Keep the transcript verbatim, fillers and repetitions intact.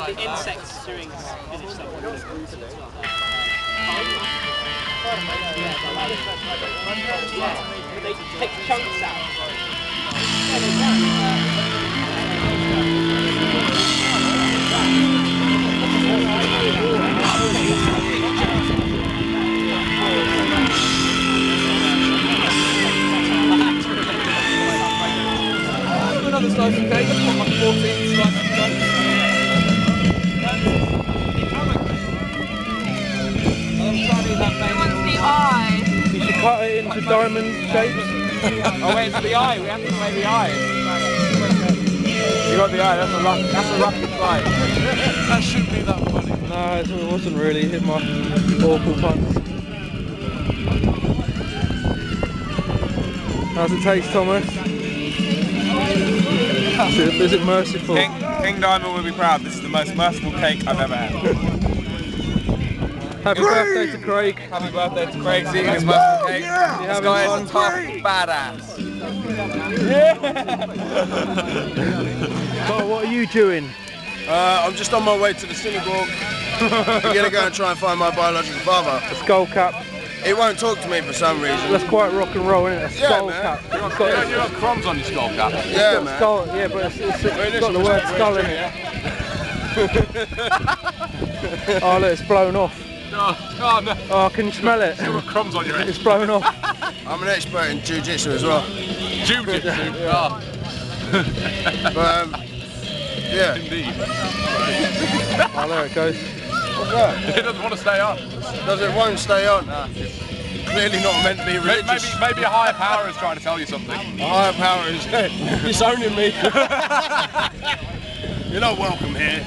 The insects during visits someone as well. Yeah, they take chunks out. Another slice of cake, I've got my fourteenth slice of cake. I want the eye. You should cut it into diamond shapes. Oh, where's the eye? We haven't made the eye. You got the eye, that's a rough, that's a rough slice. That shouldn't be that funny. No, it wasn't really. It hit my awful puns. How's it taste, Thomas? Is it merciful? King, King Diamond will be proud. This is the most merciful cake I've ever had. Happy birthday to Craig. Happy birthday to Craig. He's eating his merciful cake. This guy is a tough badass. Yeah. But what are you doing? Uh, I'm just on my way to the synagogue. I'm going to go and try and find my biological father. A skull cap. It won't talk to me for some reason. That's quite rock and roll, isn't it? A skull yeah, cap. You've got, you got crumbs on your skull cap. Yeah, man. Skull, yeah, but it's, it's, it's got the word skull in it. Oh, look, it's blown off. Oh, oh, no. Oh, can you smell it? Still got crumbs on your head. It's blown off. I'm an expert in jiu-jitsu as well. Jiu-jitsu? Yeah. Oh. But, um, yeah. Indeed. Oh, there it goes. It doesn't want to stay on. Does it? Won't stay on. Nah. It's clearly not meant to be religious. Maybe, maybe a higher power is trying to tell you something. A higher power is disowning me. You're not welcome here.